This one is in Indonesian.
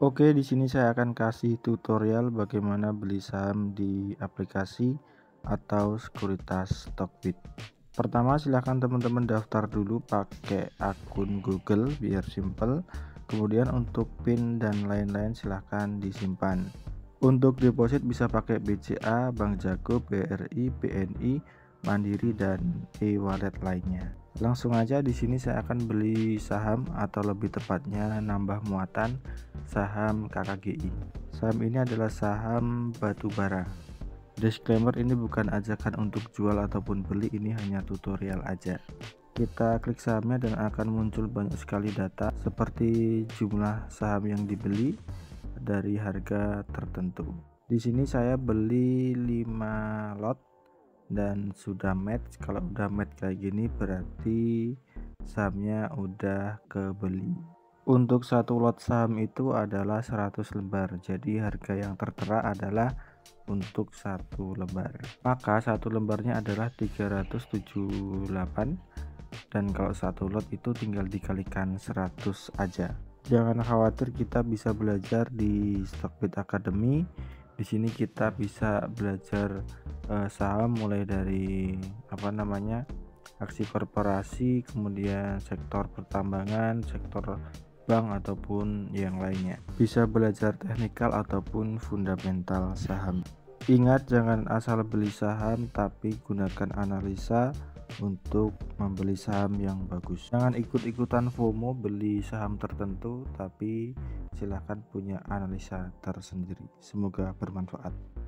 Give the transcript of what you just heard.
Oke, di sini saya akan kasih tutorial bagaimana beli saham di aplikasi atau sekuritas Stockbit. Pertama, silahkan teman-teman daftar dulu pakai akun Google biar simple. Kemudian untuk PIN dan lain-lain silahkan disimpan. Untuk deposit bisa pakai BCA, Bank Jago, BRI, BNI, Mandiri dan e-wallet lainnya. Langsung aja di sini saya akan beli saham atau lebih tepatnya nambah muatan saham KKGI. Saham ini adalah saham batubara. Disclaimer, ini bukan ajakan untuk jual ataupun beli, ini hanya tutorial aja. Kita klik sahamnya dan akan muncul banyak sekali data seperti jumlah saham yang dibeli dari harga tertentu. Di sini saya beli 5 lot dan sudah match. Kalau udah match kayak gini berarti sahamnya udah kebeli. Untuk satu lot saham itu adalah 100 lembar, jadi harga yang tertera adalah untuk satu lembar, maka satu lembarnya adalah 378, dan kalau satu lot itu tinggal dikalikan 100 aja. Jangan khawatir, kita bisa belajar di Stockbit Academy. Di sini kita bisa belajar saham mulai dari aksi korporasi, kemudian sektor pertambangan, sektor bank ataupun yang lainnya. Bisa belajar teknikal ataupun fundamental saham. Ingat, jangan asal beli saham, tapi gunakan analisa untuk membeli saham yang bagus. Jangan ikut-ikutan FOMO beli saham tertentu, tapi silahkan punya analisa tersendiri. Semoga bermanfaat.